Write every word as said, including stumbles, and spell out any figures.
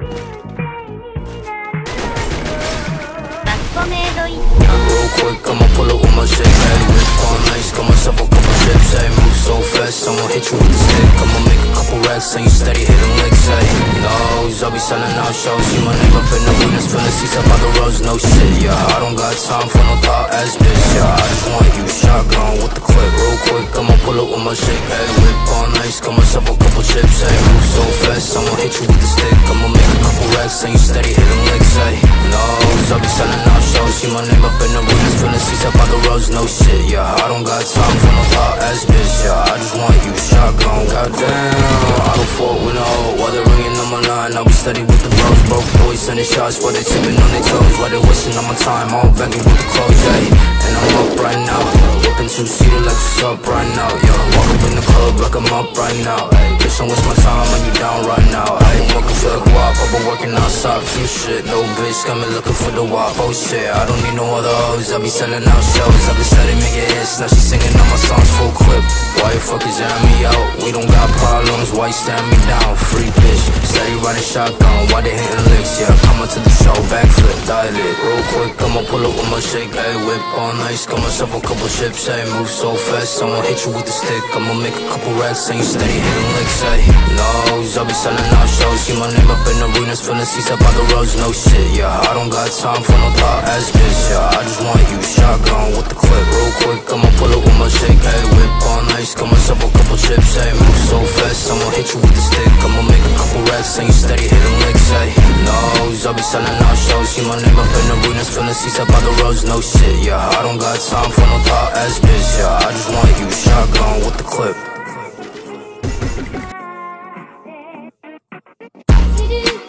Real quick, I'ma pull up with my zigzag whip on ice, got myself a couple chips, ayy. Move so fast, I'ma hit you with the stick. I'ma make a couple racks, and you steady hitting licks, ayy. Lows, I'll be selling out shows. See my nigga been up in this feeling, seats up by the roads, no shit, yeah. I don't got time for no thought ass bitch, yeah. I just want you shotgun with the clip. Real quick, I'ma pull up with my zigzag whip on ice, got myself a couple chips, ayy. Move so fast, I'ma hit you with the stick. I'ma make a couple racks, and you steady hitting licks, ayy. Lows, I'll be selling out shows. See my name up in the woods, feeling seats up by the roads, no shit, yeah. I don't got time for no hot ass bitch, yeah. I just want you shotgun, goddamn. I don't fuck with no hoe, while they ringing on my line. I'll be steady with the bros, broke boys sending shots while they tipping on their toes, while they wasting on my time. I'm begging with the clothes, ayy. And I'm up right now, whipping two-seater like what's up right now, yeah. Walk up in the club like I'm up right now, ayy. Bitch, don't waste my time, are you down right now? I ain't working for the guap, I've been working outside for shit. No bitch coming looking for the wop, oh shit. I don't need no other hoes, I be selling out shows. I be steady making hits, now she singing all my songs full clip. Why you fucking jam me out? We don't got problems, why you stand me down? Free bitch, steady riding shotgun, why they hitting licks? Yeah, coming to the show, backflip, dial it. Real quick, I'ma pull up with my shake, ayy. Whip on ice, got myself a couple chips, ayy. Move so fast, I'ma hit you with the stick. I'ma make a couple racks, and you steady hitting licks, ayy. Lows, I be selling out shows. See my name up in arenas, feeling seats up by the roads, no shit, yeah. I don't got time for no thought ass bitch, yeah. I just want you shotgun with the clip. Real quick, I'ma pull up with my shake, ayy. Whip on ice, got myself a couple chips, ayy. Move so fast, I'ma hit you with the stick. I'ma make a couple racks, and you steady hitting licks, ayy. Lows, I be selling out shows. See my name up in arenas, feeling seats up by the roads, no shit, yeah. I don't got time for no thought ass bitch, yeah. I just want you shotgun with the clip. Do